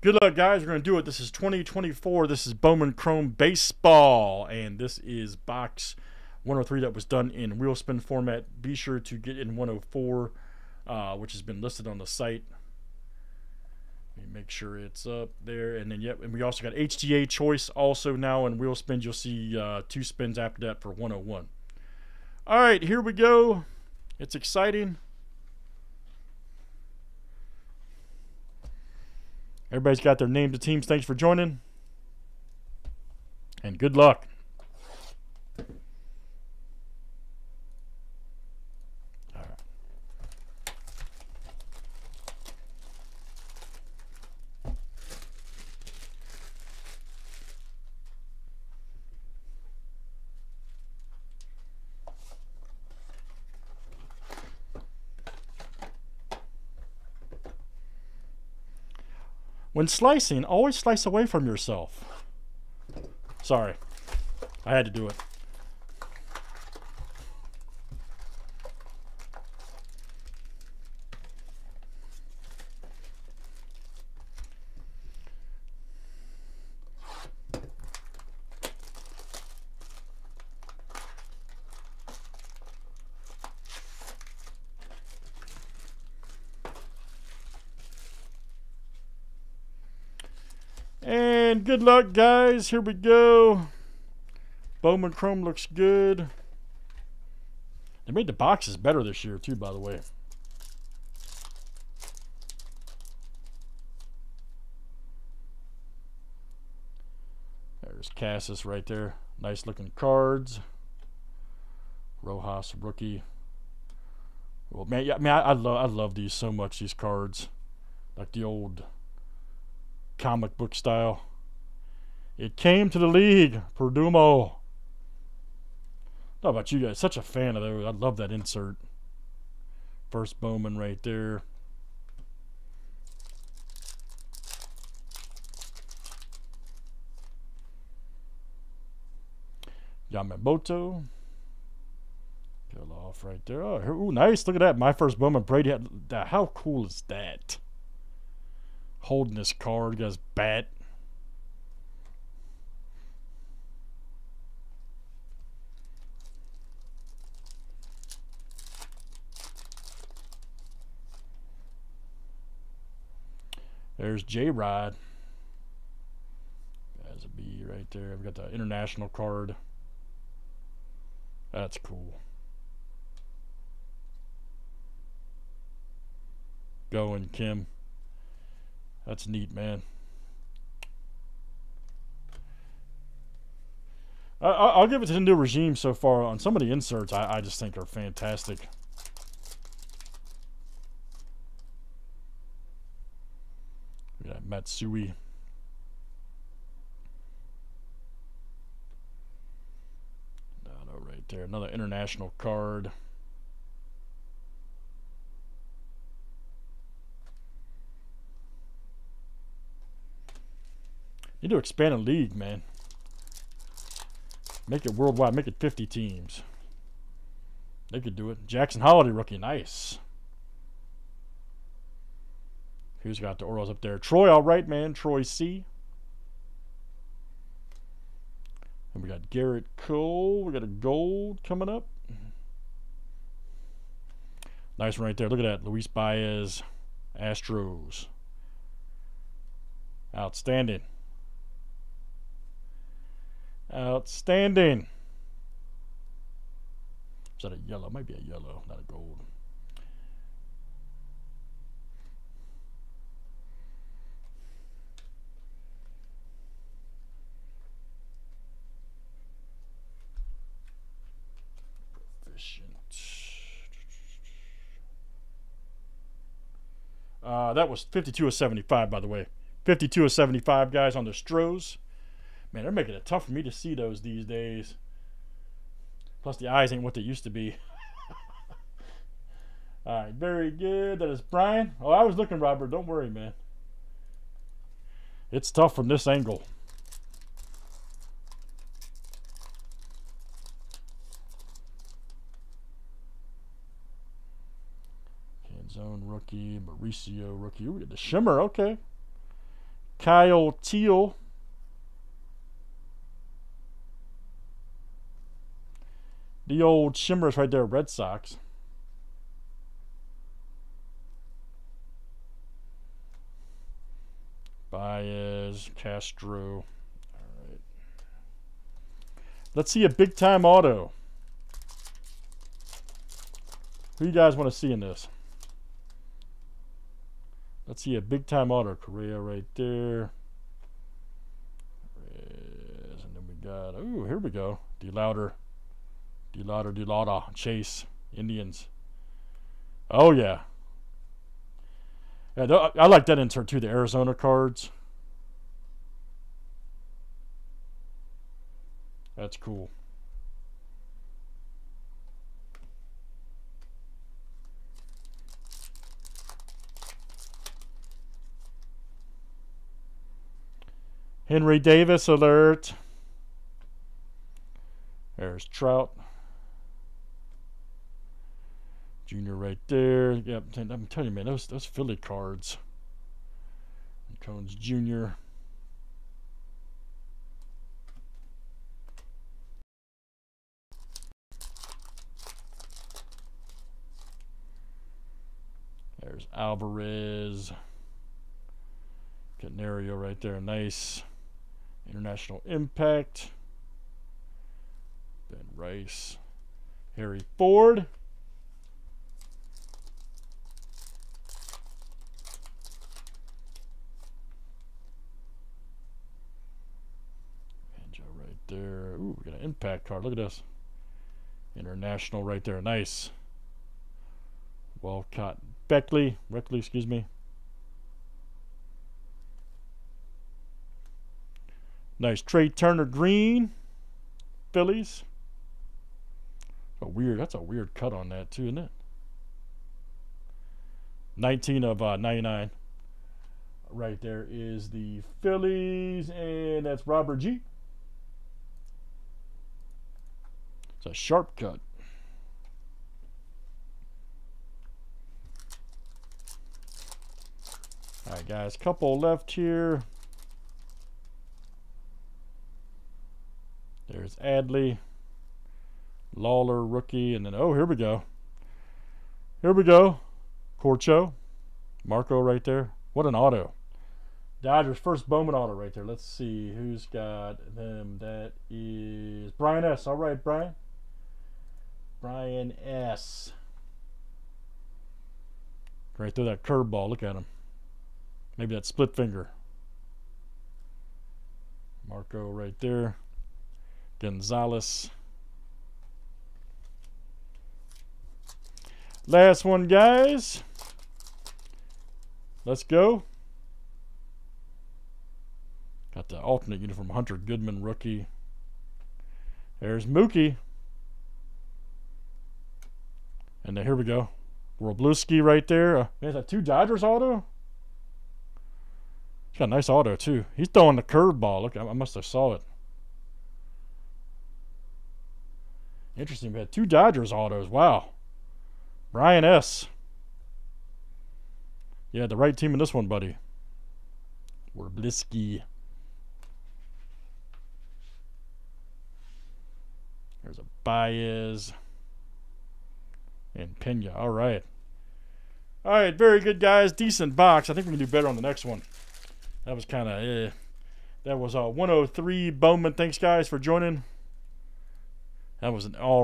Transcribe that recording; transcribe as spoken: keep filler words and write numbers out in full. Good luck, guys. We're going to do it. This is twenty twenty-four. This is Bowman Chrome Baseball, and this is box one oh three that was done in wheel spin format. Be sure to get in one oh four, uh, which has been listed on the site. Let me make sure it's up there. And then, yep, and we also got H T A Choice also now in wheel spins. You'll see uh, two spins after that for one oh one. All right, here we go. It's exciting. Everybody's got their names and teams. Thanks for joining. And good luck. All right. When slicing, always slice away from yourself. Sorry, I had to do it. And good luck, guys. Here we go. Bowman Chrome looks good. They made the boxes better this year, too, by the way. There's Cassis right there. Nice looking cards. Rojas, rookie. Well, man, yeah, I mean, I, I, lo- I love these so much, these cards. Like the old comic book style. It came to the league, Perdomo. How about you guys? Such a fan of those. I love that insert. First Bowman right there. Yamamoto. Killoff right there. Oh, here, ooh, nice. Look at that. My first Bowman, Brady. How cool is that? Holding his card, got his bat. There's J-Rod. That's a B right there. We've got the international card. That's cool. Going, Kim. That's neat, man. I, I'll give it to the new regime so far. On some of the inserts, I, I just think are fantastic. We got Matsui. No, no, right there. Another international card. Need to expand a league, man. Make it worldwide. Make it fifty teams. They could do it. Jackson Holiday rookie. Nice. Who's got the Orioles up there? Troy, all right, man. Troy C. And we got Garrett Cole. We got a gold coming up. Nice one right there. Look at that. Luis Baez. Astros. Outstanding. Outstanding. Is that a yellow? Might be a yellow, not a gold. Proficient. Uh, that was fifty-two of seventy-five, by the way. fifty-two of seventy-five, guys, on the Astros. Man, they're making it tough for me to see those these days. Plus, the eyes ain't what they used to be. All right, very good. That is Brian. Oh, I was looking, Robert. Don't worry, man. It's tough from this angle. Canzone rookie, Mauricio rookie. Ooh, the shimmer, okay. Kyle Teel. The old shimmers right there, Red Sox. Baez, Castro. All right. Let's see a big time auto. Who you guys want to see in this? Let's see a big time auto. Korea right there. And then we got, oh, here we go. DeLauter. DeLauter, DeLauter, Chase, Indians. Oh, yeah. yeah I like that insert, too, the Arizona cards. That's cool. Henry Davis alert. There's Trout. Junior right there. Yep, I'm telling you, man, those those Philly cards. Cones Junior. There's Alvarez. Canario right there. Nice. International Impact. Ben Rice. Harry Ford. There, ooh, we got an impact card. Look at this, international right there. Nice. Walcott, Beckley, Beckley, excuse me. Nice Trey Turner, green, Phillies. A weird. That's a weird cut on that too, isn't it? nineteen of ninety-nine. Right there is the Phillies, and that's Robert G. It's a sharp cut. All right, guys, couple left here. There's Adley, Lawler, rookie, and then, oh, here we go. Here we go. Corcho, Marco right there. What an auto. Dodgers, first Bowman auto right there. Let's see who's got them. That is Brian S. All right, Brian. Brian S. Right there, that curveball. Look at him. Maybe that split finger. Marco right there. Gonzalez. Last one, guys. Let's go. Got the alternate uniform, Hunter Goodman, rookie. There's Mookie. And then here we go. Wrobleski right there. Uh, there's a two Dodgers auto. He's got a nice auto, too. He's throwing the curveball. Look, I, I must have saw it. Interesting, we had two Dodgers autos. Wow. Brian S. Yeah, the right team in this one, buddy. Wrobleski. There's a Baez. And Pena. All right. All right. Very good, guys. Decent box. I think we can do better on the next one. That was kind of eh. That was uh, one oh three Bowman. Thanks, guys, for joining. That was an all